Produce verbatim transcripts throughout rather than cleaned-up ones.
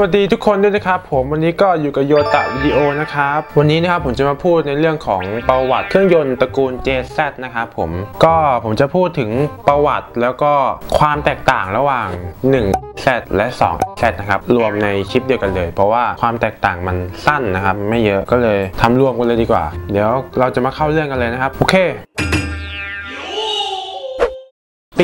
สวัสดีทุกคนด้วยนะครับผมวันนี้ก็อยู่กับโยตะวิดีโอนะครับวันนี้นะครับผมจะมาพูดในเรื่องของประวัติเครื่องยนต์ตระกูล เจ แซด นะครับผมก็ผมจะพูดถึงประวัติแล้วก็ความแตกต่างระหว่าง หนึ่ง แซด และ สอง แซด นะครับรวมในคลิปเดียวกันเลยเพราะว่าความแตกต่างมันสั้นนะครับไม่เยอะก็เลยทำรวมกันเลยดีกว่าเดี๋ยวเราจะมาเข้าเรื่องกันเลยนะครับโอเค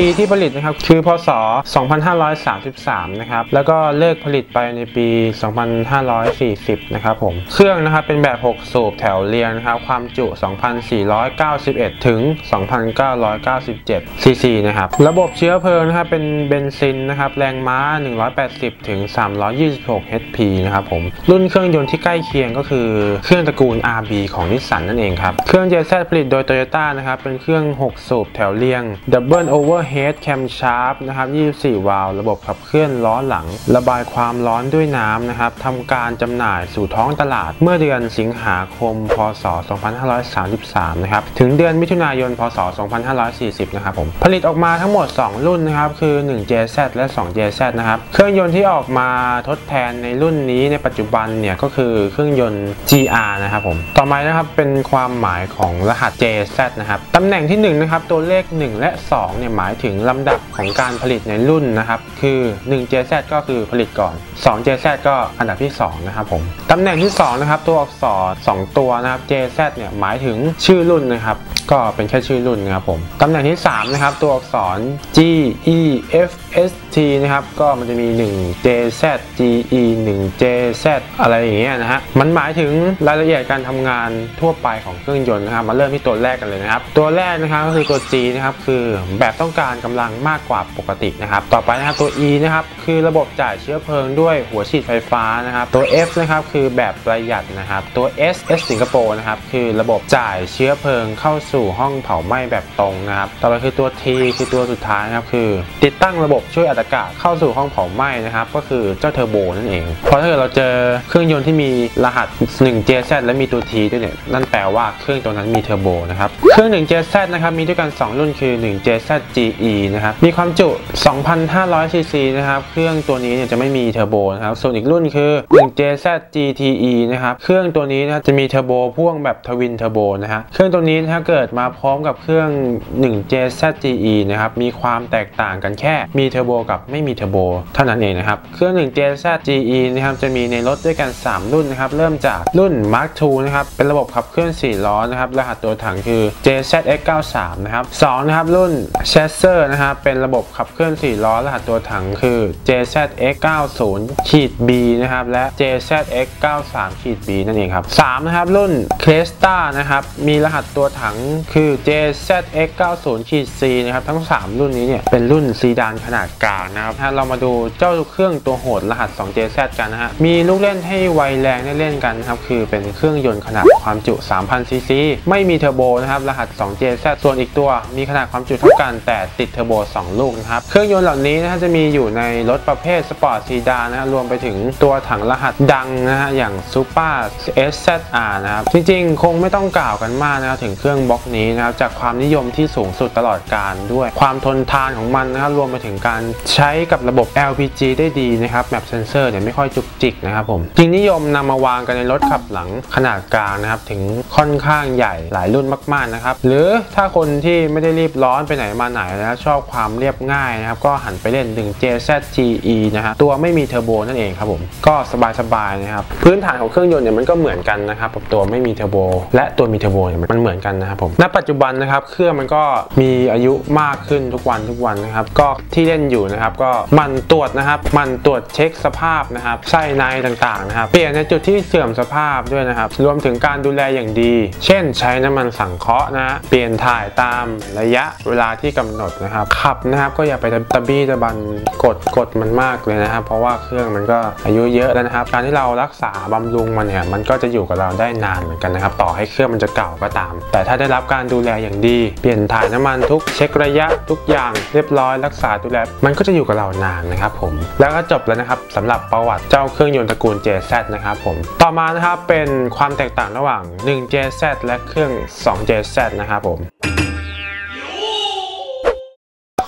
ปีที่ผลิตนะครับคือพ.ศ. สองพันห้าร้อยสามสิบสาม นะครับแล้วก็เลิกผลิตไปในปี สองพันห้าร้อยสี่สิบ นะครับผมเครื่องนะครับเป็นแบบหกสูบแถวเรียงนะครับความจุ สองพันสี่ร้อยเก้าสิบเอ็ด ถึง สองพันเก้าร้อยเก้าสิบเจ็ด ซีซีนะครับระบบเชื้อเพลิงนะครับเป็นเบนซินนะครับแรงม้า หนึ่งร้อยแปดสิบ ถึง สามร้อยยี่สิบหก เอช พี นะครับผมรุ่นเครื่องยนต์ที่ใกล้เคียงก็คือเครื่องตระกูล อาร์ บี ของ Nissan นั่นเองครับเครื่อง เจ แซด ผลิตโดย Toyota นะครับเป็นเครื่องหกสูบแถวเรียง Double Over Head Cam Sharp นะครับยี่สิบสี่วาล์วระบบขับเคลื่อนล้อหลังระบายความร้อนด้วยน้ำนะครับทำการจำหน่ายสู่ท้องตลาดเมื่อเดือนสิงหาคมพ.ศ. สองพันห้าร้อยสามสิบสาม นะครับถึงเดือนมิถุนายนพ.ศ. สองพันห้าร้อยสี่สิบ นะครับผมผลิตออกมาทั้งหมดสองรุ่นนะครับคือ หนึ่ง เจ แซด และ สอง เจ แซด นะครับเครื่องยนต์ที่ออกมาทดแทนในรุ่นนี้ในปัจจุบันเนี่ยก็คือเครื่องยนต์ จี อาร์ นะครับผมต่อมานะครับเป็นความหมายของรหัส เจ แซด นะครับตำแหน่งที่หนึ่งนะครับตัวเลขหนึ่งและสองเนี่ยหมายถึงลำดับของการผลิตในรุ่นนะครับคือหนึ่ง เจ แซด ก็คือผลิตก่อนสอง เจ แซด ก็อันดับที่สองนะครับผมตำแหน่งที่สองนะครับตัวอักษรสองตัวนะครับ เจ แซด เนี่ยหมายถึงชื่อรุ่นนะครับก็เป็นแค่ชื่อรุ่นนะครับผมตำแหน่งที่สามนะครับตัวอักษร จี อี เอฟ เอส ที นะครับก็มันจะมีหนึ่ง เจ แซด จี อี หนึ่ง เจ แซด อะไรอย่างเงี้ยนะฮะมันหมายถึงรายละเอียดการทำงานทั่วไปของเครื่องยนต์นะครับมาเริ่มที่ตัวแรกกันเลยนะครับตัวแรกนะครับก็คือตัว G นะครับคือแบบต้องการกำลังมากกว่าปกตินะครับต่อไปนะครับตัว E นะครับคือระบบจ่ายเชื้อเพลิงด้วยหัวฉีดไฟฟ้านะครับตัว F นะครับคือแบบประหยัดนะครับตัว S S สิงคโปร์นะครับคือระบบจ่ายเชื้อเพลิงเข้าสู่ห้องเผาไหม้แบบตรงนะครับต่อไปคือตัว T คือตัวสุดท้ายนะครับคือติดตั้งระบบช่วยอัดอากาศเข้าสู่ห้องเผาไหม้นะครับก็คือเจ้าเทอร์โบนั่นเองเพราะถ้าเกิดเราเจอเครื่องยนต์ที่มีรหัส หนึ่ง เจ แซด และมีตัว T ด้วยเนี่ยนั่นแปลว่าเครื่องตัวนั้นมีเทอร์โบนะครับเครื่อง หนึ่ง เจ แซด นะครับมีด้วยกันสองรุ่นคือ หนึ่ง เจ แซด จี อี นะครับมีความจุ สองพันห้าร้อย ซีซีนะครับเครื่องตัวนี้เนี่ยจะไม่มีเทอร์โบนะครับส่วนอีกรุ่นคือ หนึ่ง เจ แซด จี ที อี นะครับเครื่องตัวนี้นะจะมีเทอร์โบพ่วงแบบทวินเทอร์โบนะฮะเครื่องตัวนี้ถ้าเกิดมาพร้อมกับเครื่อง หนึ่ง เจ แซด จี อี นะครับมีความแตกต่างกันแค่มีเทอร์โบกับไม่มีเทอร์โบเท่านั้นเองนะครับเครื่อง หนึ่ง เจ แซด จี อี นะครับจะมีในรถด้วยกันสามรุ่นนะครับเริ่มจากรุ่น Mark ทู นะครับเป็นระบบขับเคลื่อนสี่ล้อนะครับรหัสตัวถังคือ เจ แซด เอ็กซ์ เก้าสิบสาม นะครับสองนะครับรุ่น Chaser นะครับเป็นระบบขับเคลื่อนสี่ล้อรหัสตัวถังคือ เจ แซด เอ็กซ์ เก้าสิบ บี นะครับและ เจ แซด เอ็กซ์ เก้าสิบสาม บี นั่นเองครับสามนะครับรุ่น Cresta นะครับมีรหัสตัวถังคือ เจ แซด เอ็กซ์ เก้าสิบ ซี นะครับทั้งสามรุ่นนี้เนี่ยเป็นรุ่นซีดานขนาดกลางนะครับเรามาดูเจ้าเครื่องตัวโหดรหัส สอง เจ แซด กันนะฮะมีลูกเล่นให้ไวแรงได้เล่นกันครับคือเป็นเครื่องยนต์ขนาดความจุ สามพัน ซีซีไม่มีเทอร์โบนะครับรหัส สอง เจ แซด ส่วนอีกตัวมีขนาดความจุเท่ากันแต่ติดเทอร์โบสองลูกนะครับเครื่องยนต์เหล่านี้นะจะมีอยู่ในรถประเภทสปอร์ตซีดานนะรวมไปถึงตัวถังรหัสดังนะฮะอย่างซูเปอร์ เอส แซด อาร์ นะครับจริงๆคงไม่ต้องกล่าวกันมากนะครับถึงเครื่องบล็อกนี้นะครับจากความนิยมที่สูงสุดตลอดกาลด้วยความทนทานของมันนะครับรวมไปถึงการใช้กับระบบ แอล พี จี ได้ดีนะครับแมปเซนเซอร์เนี่ยไม่ค่อยจุกจิกนะครับผมจริงนิยมนำมาวางกันในรถขับหลังขนาดกลางนะครับถึงค่อนข้างใหญ่หลายรุ่นมากๆนะครับหรือถ้าคนที่ไม่ได้รีบร้อนไปไหนมาไหนนะชอบความเรียบง่ายนะครับก็หันไปเล่น หนึ่ง เจ แซด จี อี นะฮะตัวไม่มีเทอร์โบนั่นเองครับผมก็สบายๆนะครับพื้นฐานของเครื่องยนต์เนี่ยมันก็เหมือนกันนะครับตัวไม่มีเทอร์โบและตัวมีเทอร์โบเนี่ยมันเหมือนกันนะครับผมณปัจจุบันนะครับเครื่องมันก็มีอายุมากขึ้นทุกวันทุกวันนะครับก็ที่เล่นอยู่นะครับก็มันตรวจนะครับมันตรวจเช็คสภาพนะครับไส้ในต่างๆนะครับเปลี่ยนในจุดที่เสื่อมสภาพด้วยนะครับรวมถึงการดูแลอย่างดีเช่นใช้น้ำมันสังเคราะห์นะเปลี่ยนถ่ายตามระยะเวลาที่กำหนดนะครับขับนะครับก็อย่าไปตะบี้ตะบันกดกดมันมากเลยนะครับเพราะว่าเครื่องมันก็อายุเยอะแล้วนะครับการที่เรารักษาบำรุงมันเนี่ยมันก็จะอยู่กับเราได้นานเหมือนกันนะครับต่อให้เครื่องมันจะเก่าก็ตามแต่ถ้าได้รับการดูแลอย่างดีเปลี่ยนถ่ายน้ำมันทุกเช็คระยะทุกอย่างเรียบร้อยรักษาดูแลมันก็จะอยู่กับเรานานนะครับผมแล้วก็จบแล้วนะครับสำหรับประวัติเจ้าเครื่องยนต์ตระกูล เจ แซด นะครับผมต่อมานะครับเป็นความแตกต่างระหว่าง หนึ่ง เจ แซด และเครื่อง สอง เจ แซด นะครับผม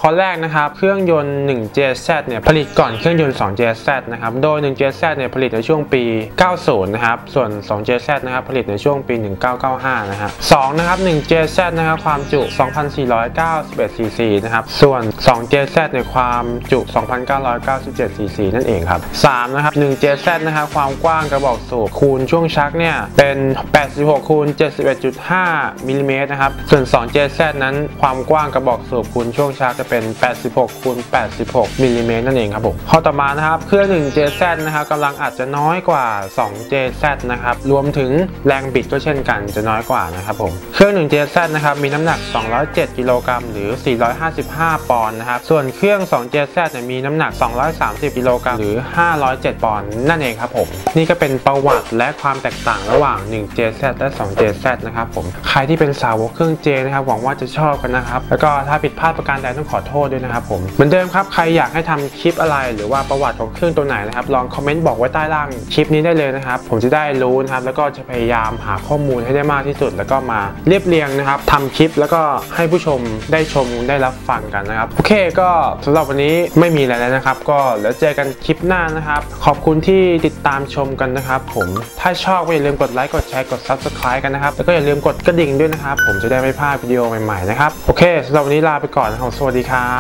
ข ข้อแรกนะครับเครื่องยนต์ หนึ่ง เจ แซด เนี่ยผลิตก่อนเครื่องยนต์ สอง เจ แซด นะครับโดย หนึ่ง เจ แซด เนี่ยผลิตในช่วงปี เก้าสิบ นะครับส่วน สอง เจ แซด นะครับผลิตในช่วงปี หนึ่งเก้าเก้าห้า นะฮะ สอง นะครับ หนึ่ง เจ แซด นะครับความจุ สองพันสี่ร้อยเก้าสิบเอ็ด ซี ซี นะครับส่วน สอง เจ แซด เนี่ยความจุ สองพันเก้าร้อยเก้าสิบเจ็ด ซี ซี นั่นเองครับ สาม นะครับ หนึ่ง เจ แซด นะครับความกว้างกระบอกสูบคูณช่วงชักเนี่ยเป็นแปดสิบหกคูณเจ็ดสิบเอ็ดจุดห้า มิลลิเมตรนะครับส่วน สอง เจ แซด นั้นความกว้างกระบอกสูบคูณช่วงชักจะเป็นแปดสิบหกคูณแปดสิบหก มิลลิเมตรนั่นเองครับผมข้อต่อมานะครับเครื่อง หนึ่ง เจ แซด นะครับกำลังอาจจะน้อยกว่า สอง เจ แซด นะครับรวมถึงแรงบิดก็เช่นกันจะน้อยกว่านะครับผมเครื่อง หนึ่ง เจ แซด นะครับมีน้ำหนักสองร้อยเจ็ดกิโลกรัมหรือสี่ร้อยห้าสิบห้าปอนด์นะครับส่วนเครื่อง สอง เจ แซด เนี่ยมีน้ำหนักสองร้อยสามสิบกิโลกรัมหรือห้าร้อยเจ็ดปอนด์นั่นเองครับผมนี่ก็เป็นประวัติและความแตกต่างระหว่าง หนึ่ง เจ แซด และ สอง เจ แซด นะครับผมใครที่เป็นสาวกเครื่อง J นะครับหวังว่าจะชอบกันนะครับแล้วก็ถ้าผิดพลาดประการใดต้องขอโทษด้วยนะครับผมเหมือนเดิมครับใครอยากให้ทำคลิปอะไรหรือว่าประวัติของเครื่องตัวไหนนะครับลองคอมเมนต์บอกไว้ใต้ล่างคลิปนี้ได้เลยนะครับผมจะได้รู้นะครับแล้วก็จะพยายามหาข้อมูลให้ได้มากที่สุดแล้วก็มาเรียบเรียงนะครับทำคลิปแล้วก็ให้ผู้ชมได้ชมได้รับฟังกันนะครับโอเคก็สำหรับวันนี้ไม่มีอะไรแล้วนะครับก็แล้วเจอกันคลิปหน้านะครับขอบคุณที่ติดตามชมกันนะครับผมถ้าชอบก็อย่าลืมกดไลค์กดแชร์กด ซับสไครบ์ กันนะครับแล้วก็อย่าลืมกดกระดิ่งด้วยนะครับผมจะได้ไม่พลาดวิดีโอใหม่ๆนะครับโอเคสำหรับวันนี้ลาไปก่อนนะครับสวัสดีครั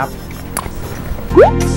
บ